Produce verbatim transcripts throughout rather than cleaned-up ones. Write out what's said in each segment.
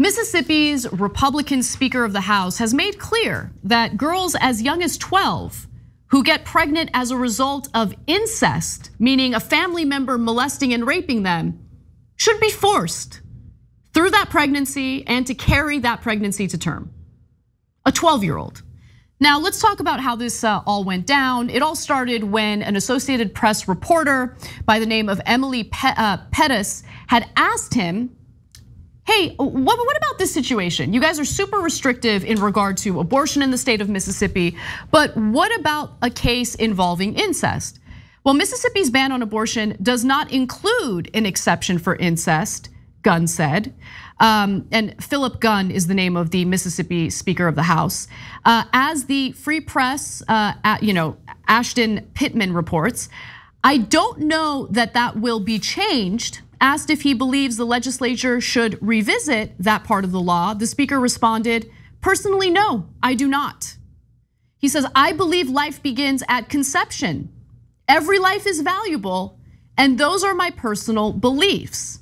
Mississippi's Republican Speaker of the House has made clear that girls as young as twelve who get pregnant as a result of incest, meaning a family member molesting and raping them, should be forced through that pregnancy and to carry that pregnancy to term. A twelve-year-old. Now let's talk about how this all went down. It all started when an Associated Press reporter by the name of Emily Pettus had asked him, hey, what about this situation? You guys are super restrictive in regard to abortion in the state of Mississippi, but what about a case involving incest? Well, Mississippi's ban on abortion does not include an exception for incest, Gunn said. Um, and Philip Gunn is the name of the Mississippi Speaker of the House. Uh, as the Free Press, uh, at, you know, Ashton Pittman reports, I don't know that that will be changed. Asked if he believes the legislature should revisit that part of the law, the speaker responded, personally, no, I do not. He says, I believe life begins at conception. Every life is valuable, and those are my personal beliefs.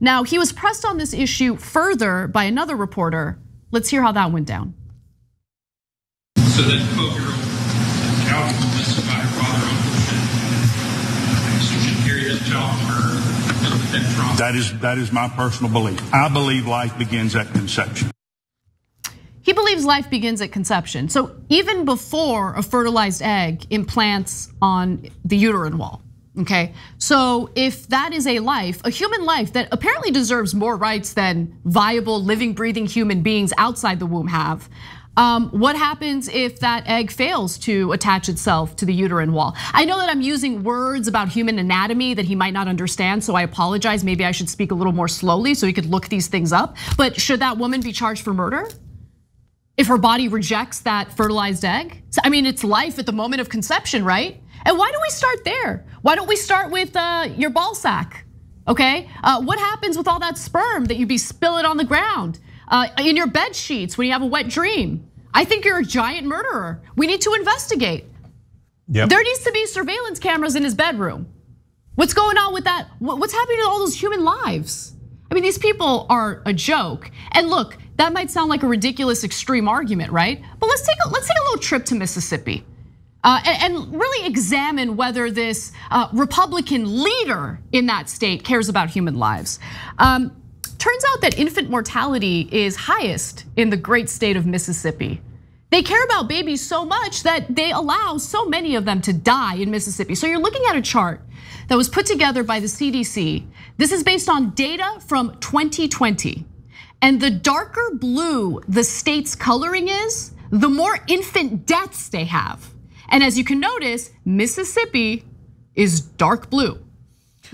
Now, he was pressed on this issue further by another reporter. Let's hear how that went down. So that twelve-year-old child was missed by her father, uncle, she should carry that child on her. That is that is my personal belief. I believe life begins at conception. He believes life begins at conception. So even before a fertilized egg implants on the uterine wall, okay? So if that is a life, a human life that apparently deserves more rights than viable, living, breathing human beings outside the womb have, Um, what happens if that egg fails to attach itself to the uterine wall? I know that I'm using words about human anatomy that he might not understand, so I apologize. Maybe I should speak a little more slowly so he could look these things up. But should that woman be charged for murder if her body rejects that fertilized egg? I mean, it's life at the moment of conception, right? And why do we start there? Why don't we start with your ball sack, okay? What happens with all that sperm that you be spilling on the ground? Uh, in your bed sheets when you have a wet dream. I think you're a giant murderer. We need to investigate. Yep. There needs to be surveillance cameras in his bedroom. What's going on with that? What's happening to all those human lives? I mean, these people are a joke. And look, that might sound like a ridiculous extreme argument, right? But let's take a, let's take a little trip to Mississippi uh, and, and really examine whether this uh, Republican leader in that state cares about human lives. Um, Turns out that infant mortality is highest in the great state of Mississippi. They care about babies so much that they allow so many of them to die in Mississippi. So you're looking at a chart that was put together by the C D C. This is based on data from twenty twenty. And the darker blue the state's coloring is, the more infant deaths they have. And as you can notice, Mississippi is dark blue,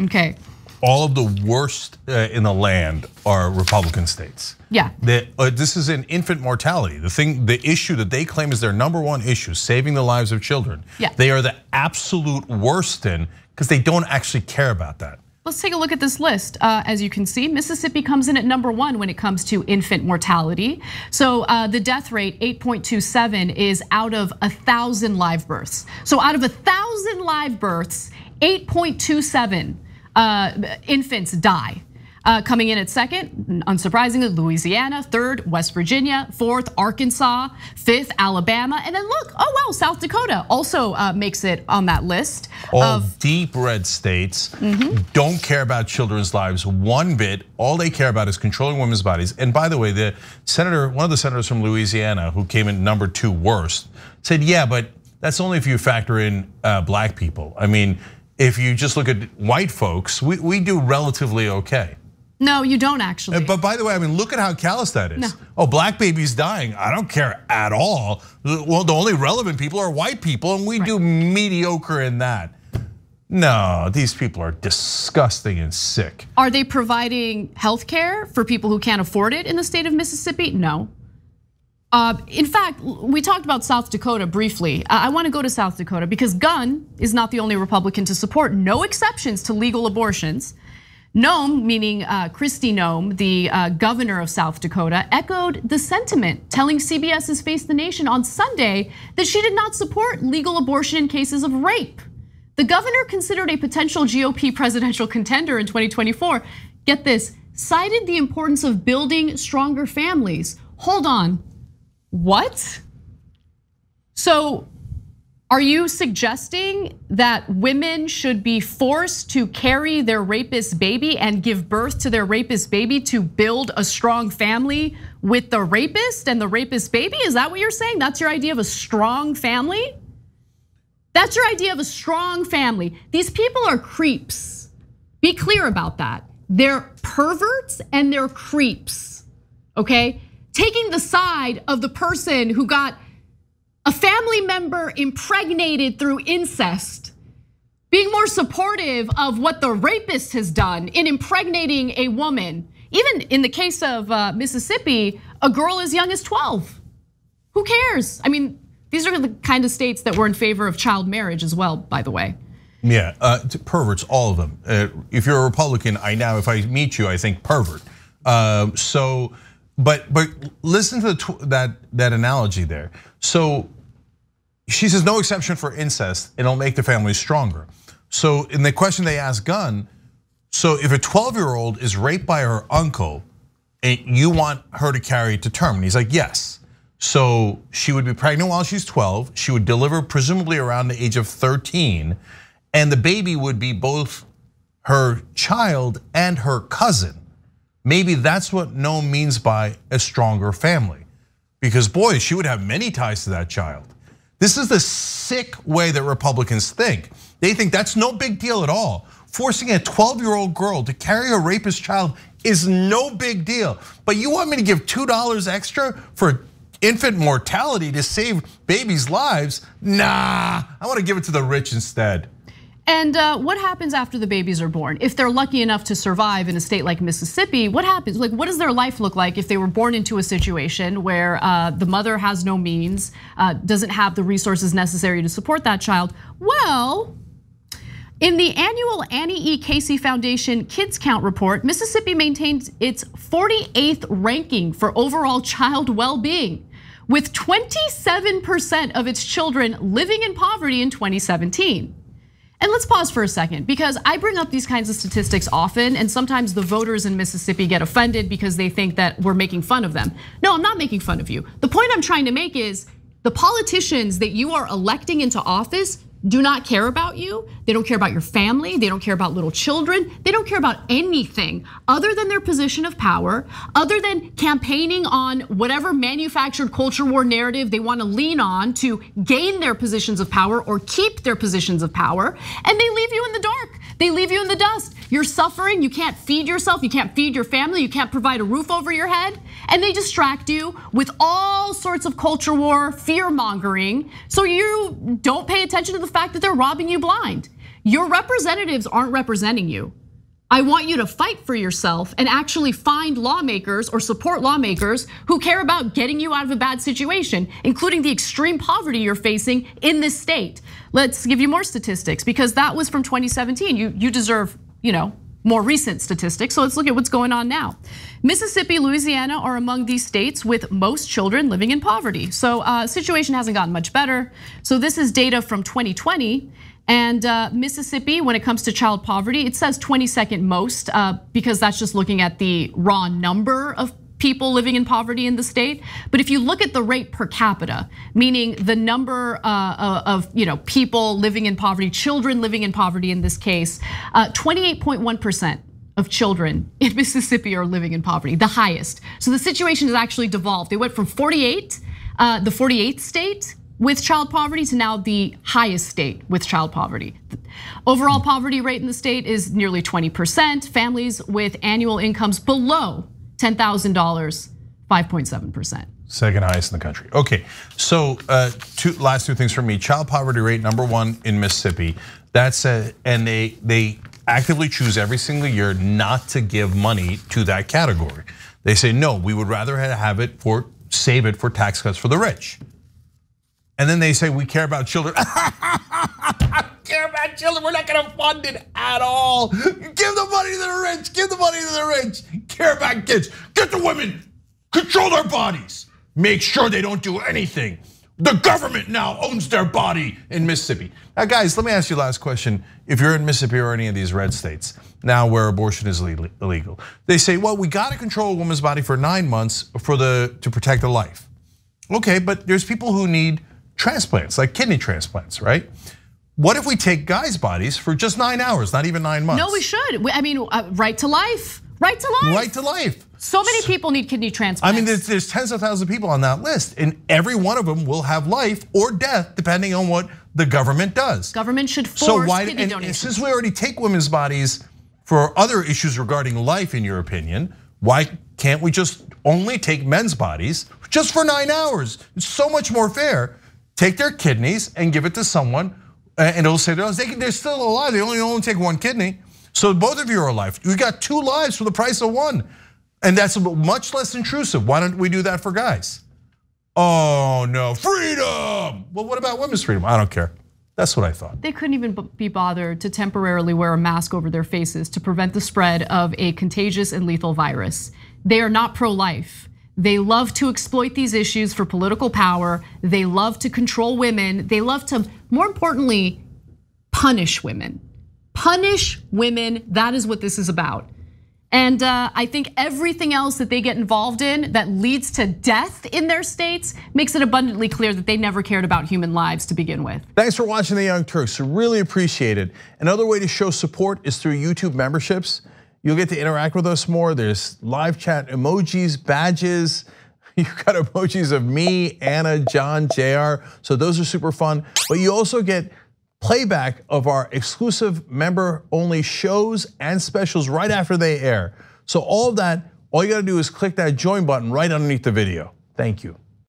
okay? All of the worst in the land are Republican states. Yeah. This is an infant mortality. The thing, the issue that they claim is their number one issue, saving the lives of children. Yeah. They are the absolute worst in, because they don't actually care about that. Let's take a look at this list. As you can see, Mississippi comes in at number one when it comes to infant mortality. So the death rate, eight point two seven, is out of a thousand live births. So out of a thousand live births, eight point two seven. Uh, infants die. Uh, coming in at second, unsurprisingly, Louisiana, third, West Virginia, fourth, Arkansas, fifth, Alabama, and then look, oh wow, South Dakota also uh, makes it on that list. All of deep red states mm-hmm. don't care about children's lives one bit. All they care about is controlling women's bodies. And by the way, the senator, one of the senators from Louisiana who came in number two worst, said, yeah, but that's only if you factor in uh, black people. I mean, if you just look at white folks, we, we do relatively okay. No, you don't actually. But by the way, I mean, look at how callous that is. No. Oh, black babies dying, I don't care at all. Well, the only relevant people are white people, and we right. do mediocre in that. No, these people are disgusting and sick. Are they providing health care for people who can't afford it in the state of Mississippi? No. Uh, in fact, we talked about South Dakota briefly. I want to go to South Dakota because Gunn is not the only Republican to support no exceptions to legal abortions. Noem, meaning Kristi Noem, the uh, governor of South Dakota, echoed the sentiment, telling CBS's Face the Nation on Sunday that she did not support legal abortion in cases of rape. The governor, considered a potential G O P presidential contender in twenty twenty-four, get this, cited the importance of building stronger families. Hold on, what? So are you suggesting that women should be forced to carry their rapist baby and give birth to their rapist baby to build a strong family with the rapist and the rapist baby? Is that what you're saying? That's your idea of a strong family? That's your idea of a strong family. These people are creeps. Be clear about that. They're perverts and they're creeps, okay? Taking the side of the person who got a family member impregnated through incest, being more supportive of what the rapist has done in impregnating a woman. Even in the case of Mississippi, a girl as young as twelve. Who cares? I mean, these are the kind of states that were in favor of child marriage as well, by the way. Yeah, uh, perverts, all of them. Uh, if you're a Republican, I now, if I meet you, I think pervert. Uh, so, but but listen to the that that analogy there. So she says no exception for incest, it'll make the family stronger. So in the question they asked Gunn, so if a twelve-year-old is raped by her uncle, and you want her to carry it to term, and he's like, yes. So she would be pregnant while she's twelve. She would deliver presumably around the age of thirteen. And the baby would be both her child and her cousin. Maybe that's what Noem means by a stronger family. Because boy, she would have many ties to that child. This is the sick way that Republicans think. They think that's no big deal at all. Forcing a twelve-year-old girl to carry a rapist child is no big deal. But you want me to give two dollars extra for infant mortality to save babies' lives? Nah, I want to give it to the rich instead. And what happens after the babies are born? If they're lucky enough to survive in a state like Mississippi, what happens? Like, what does their life look like if they were born into a situation where the mother has no means, doesn't have the resources necessary to support that child? Well, in the annual Annie E. Casey Foundation Kids Count report, Mississippi maintains its forty-eighth ranking for overall child well-being, with twenty-seven percent of its children living in poverty in twenty seventeen. And let's pause for a second, because I bring up these kinds of statistics often, and sometimes the voters in Mississippi get offended because they think that we're making fun of them. No, I'm not making fun of you. The point I'm trying to make is the politicians that you are electing into office do not care about you. They don't care about your family. They don't care about little children. They don't care about anything other than their position of power, other than campaigning on whatever manufactured culture war narrative they want to lean on to gain their positions of power or keep their positions of power. And they leave you in the dark. They leave you in the dust. You're suffering, you can't feed yourself, you can't feed your family, you can't provide a roof over your head. And they distract you with all sorts of culture war, fear mongering. So you don't pay attention to the fact that they're robbing you blind. Your representatives aren't representing you. I want you to fight for yourself and actually find lawmakers or support lawmakers who care about getting you out of a bad situation, including the extreme poverty you're facing in this state. Let's give you more statistics, because that was from twenty seventeen. You you deserve, you know, more recent statistics. So let's look at what's going on now. Mississippi, Louisiana are among these states with most children living in poverty. So uh, situation hasn't gotten much better. So this is data from twenty twenty. And Mississippi, when it comes to child poverty, it says twenty-second most, because that's just looking at the raw number of people living in poverty in the state. But if you look at the rate per capita, meaning the number of, you know, people living in poverty, children living in poverty in this case, twenty-eight point one percent of children in Mississippi are living in poverty, the highest. So the situation has actually devolved. They went from forty-eight, the forty-eighth state with child poverty, to now the highest state with child poverty. Overall poverty rate in the state is nearly twenty percent. Families with annual incomes below ten thousand dollars, five point seven percent. Second highest in the country. Okay, so two last two things for me. Child poverty rate, number one in Mississippi. That's a, and they they actively choose every single year not to give money to that category. They say, no, we would rather have it for, save it for tax cuts for the rich. And then they say, we care about children. Care about children, we're not gonna fund it at all. Give the money to the rich, give the money to the rich. Care about kids, get the women, control their bodies. Make sure they don't do anything. The government now owns their body in Mississippi. Now guys, let me ask you the last question. If you're in Mississippi or any of these red states, now where abortion is illegal, they say, well, we gotta control a woman's body for nine months for the to protect the life. Okay, but there's people who need transplants, like kidney transplants, right? What if we take guys' bodies for just nine hours, not even nine months? No, we should. I mean, right to life, right to life. Right to life. So many people need kidney transplants. I mean, there's, there's tens of thousands of people on that list, and every one of them will have life or death depending on what the government does. Government should force so why, kidney and, donations. And since we already take women's bodies for other issues regarding life, in your opinion, why can't we just only take men's bodies just for nine hours? It's so much more fair. Take their kidneys and give it to someone, and it'll say they're, they can, they're still alive. They only only take one kidney, so both of you are alive. We got two lives for the price of one. And that's much less intrusive. Why don't we do that for guys? Oh no, freedom! Well, what about women's freedom? I don't care. That's what I thought. They couldn't even be bothered to temporarily wear a mask over their faces to prevent the spread of a contagious and lethal virus. They are not pro-life. They love to exploit these issues for political power. They love to control women. They love to, more importantly, punish women. Punish women, that is what this is about. And I think everything else that they get involved in that leads to death in their states makes it abundantly clear that they never cared about human lives to begin with. Thanks for watching The Young Turks, really appreciate it. Another way to show support is through YouTube memberships. You'll get to interact with us more. There's live chat, emojis, badges. You've got emojis of me, Anna, John, J R. So those are super fun, but you also get playback of our exclusive member-only shows and specials right after they air. So all of that, all you gotta do is click that join button right underneath the video. Thank you.